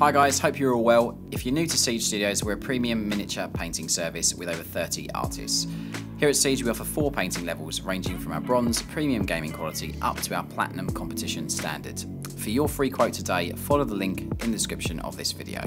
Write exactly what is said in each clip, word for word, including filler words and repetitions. Hi guys, hope you're all well. If you're new to Siege Studios, we're a premium miniature painting service with over thirty artists. Here at Siege, we offer four painting levels ranging from our bronze, premium gaming quality up to our platinum competition standard. For your free quote today, follow the link in the description of this video.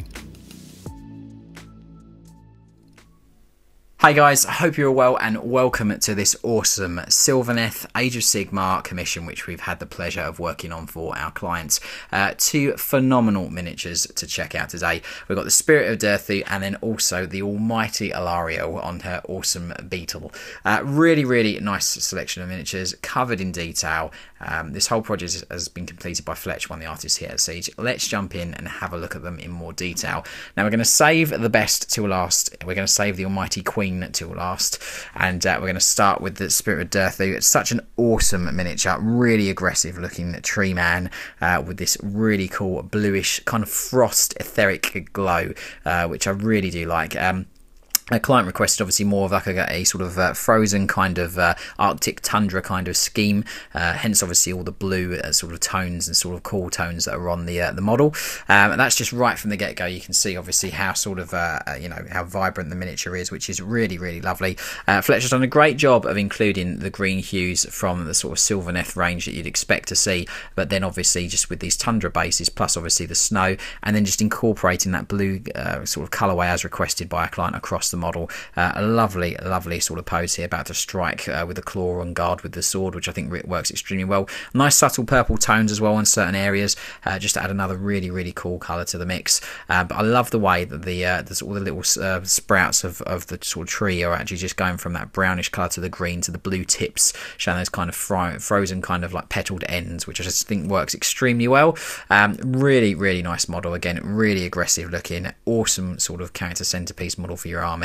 Hi guys, hope you're well and welcome to this awesome Sylvaneth Age of Sigmar commission which we've had the pleasure of working on for our clients. Uh, two phenomenal miniatures to check out today. We've got the Spirit of Durthu and then also the almighty Alarielle on her awesome beetle. Uh, really, really nice selection of miniatures, covered in detail. Um, this whole project has been completed by Fletcher, one of the artists here at Siege. Let's jump in and have a look at them in more detail. Now we're going to save the best till last. We're going to save the almighty queen till last, and uh, we're going to start with the Spirit of Durthu. It's such an awesome miniature, really aggressive looking tree man uh, with this really cool bluish kind of frost etheric glow, uh, which I really do like. Um, A client requested obviously more of like a, a sort of uh, frozen kind of uh, Arctic tundra kind of scheme, uh, hence obviously all the blue uh, sort of tones and sort of cool tones that are on the uh, the model, um, and that's just right from the get-go. You can see obviously how sort of uh, you know how vibrant the miniature is, which is really really lovely. Uh, Fletcher's done a great job of including the green hues from the sort of Sylvaneth range that you'd expect to see, but then obviously just with these tundra bases plus obviously the snow, and then just incorporating that blue uh, sort of colourway as requested by a client across the the model. Uh, a lovely lovely sort of pose here, about to strike uh, with a claw on guard with the sword, which I think works extremely well. Nice subtle purple tones as well on certain areas, uh, just to add another really really cool colour to the mix. Uh, but I love the way that the uh, there's all the little uh, sprouts of, of the sort of tree are actually just going from that brownish colour to the green to the blue tips, showing those kind of fro frozen kind of like petaled ends, which I just think works extremely well. Um, really really nice model, again really aggressive looking, awesome sort of character centrepiece model for your army.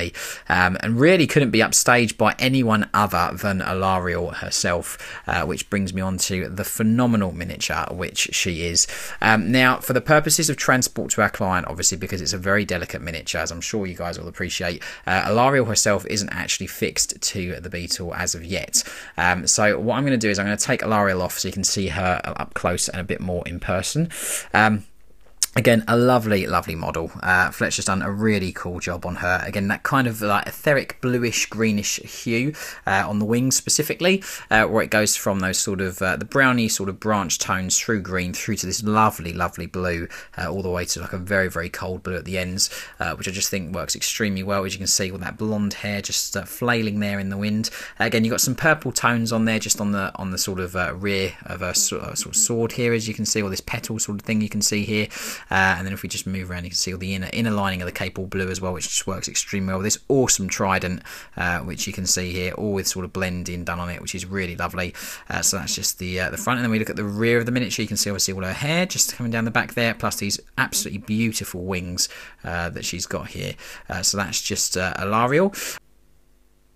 Um, and really couldn't be upstaged by anyone other than Alarielle herself, uh, which brings me on to the phenomenal miniature which she is. Um, now for the purposes of transport to our client, obviously because it's a very delicate miniature, as I'm sure you guys will appreciate, uh, Alarielle herself isn't actually fixed to the beetle as of yet. Um, so what I'm going to do is I'm going to take Alarielle off so you can see her up close and a bit more in person. Um, Again, a lovely, lovely model. Uh, Fletcher's done a really cool job on her. Again, that kind of like etheric, bluish, greenish hue uh, on the wings specifically, uh, where it goes from those sort of uh, the browny sort of branch tones through green through to this lovely, lovely blue, uh, all the way to like a very, very cold blue at the ends, uh, which I just think works extremely well. As you can see, with that blonde hair just uh, flailing there in the wind. Again, you've got some purple tones on there, just on the on the sort of uh, rear of a sort of sword here, as you can see, or this petal sort of thing you can see here. Uh, and then if we just move around, you can see all the inner inner lining of the cape all blue as well, which just works extremely well. This awesome trident, uh, which you can see here, all with sort of blending done on it, which is really lovely. Uh, so that's just the uh, the front, and then we look at the rear of the miniature. You can see obviously all her hair just coming down the back there, plus these absolutely beautiful wings uh, that she's got here. Uh, so that's just uh, Alarielle.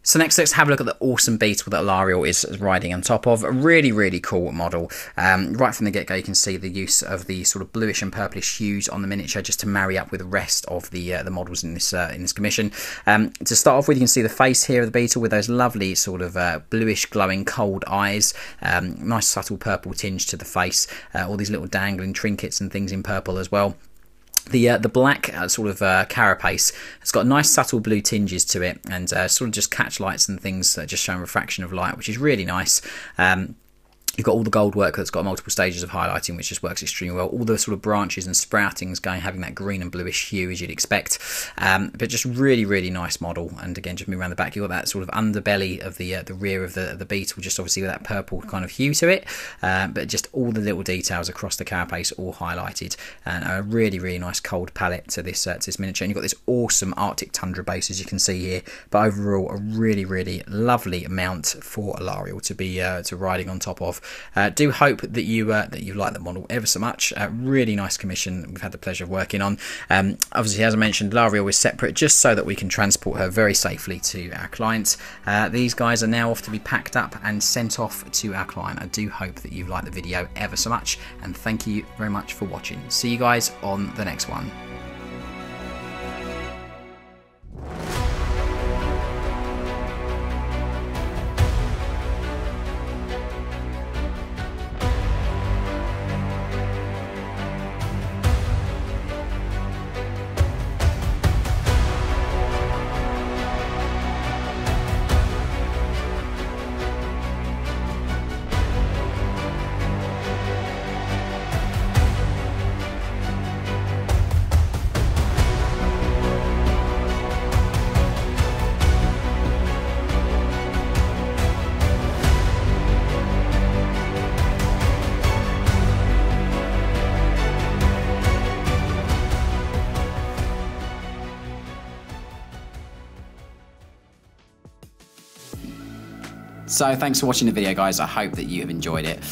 So next, let's have a look at the awesome beetle that Alarielle is riding on top of. A really, really cool model. Um, right from the get-go, you can see the use of the sort of bluish and purplish hues on the miniature just to marry up with the rest of the uh, the models in this uh, in this commission. Um, to start off with, you can see the face here of the beetle with those lovely sort of uh, bluish, glowing, cold eyes. Um, nice subtle purple tinge to the face. Uh, all these little dangling trinkets and things in purple as well. The uh, the black uh, sort of uh, carapace has got nice subtle blue tinges to it, and uh, sort of just catch lights and things that just showing refraction of light, which is really nice. Um, You've got all the gold work that's got multiple stages of highlighting, which just works extremely well. All the sort of branches and sproutings going, having that green and bluish hue as you'd expect. Um, but just really, really nice model. And again, just move around the back, you've got that sort of underbelly of the uh, the rear of the, the beetle, just obviously with that purple kind of hue to it. Uh, but just all the little details across the carapace all highlighted. And a really, really nice cold palette to this, uh, to this miniature. And you've got this awesome Arctic tundra base, as you can see here. But overall, a really, really lovely mount for Alarielle to be uh, to riding on top of. Uh, do hope that you uh, that you like the model ever so much. Uh, really nice commission we've had the pleasure of working on. Um, obviously, as I mentioned, Alarielle is separate just so that we can transport her very safely to our clients. Uh, these guys are now off to be packed up and sent off to our client. I do hope that you like the video ever so much, and thank you very much for watching. See you guys on the next one. So thanks for watching the video, guys. I hope that you have enjoyed it.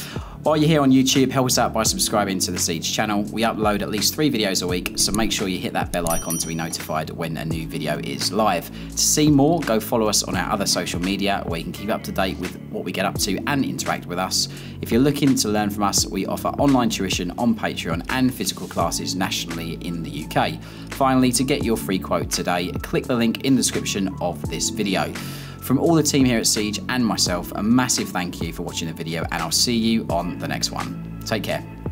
While you're here on YouTube, help us out by subscribing to the Siege channel. We upload at least three videos a week, so make sure you hit that bell icon to be notified when a new video is live. To see more, go follow us on our other social media where you can keep up to date with what we get up to and interact with us. If you're looking to learn from us, we offer online tuition on Patreon and physical classes nationally in the U K. Finally, to get your free quote today, click the link in the description of this video. From all the team here at Siege and myself, a massive thank you for watching the video, and I'll see you on the next one. Take care.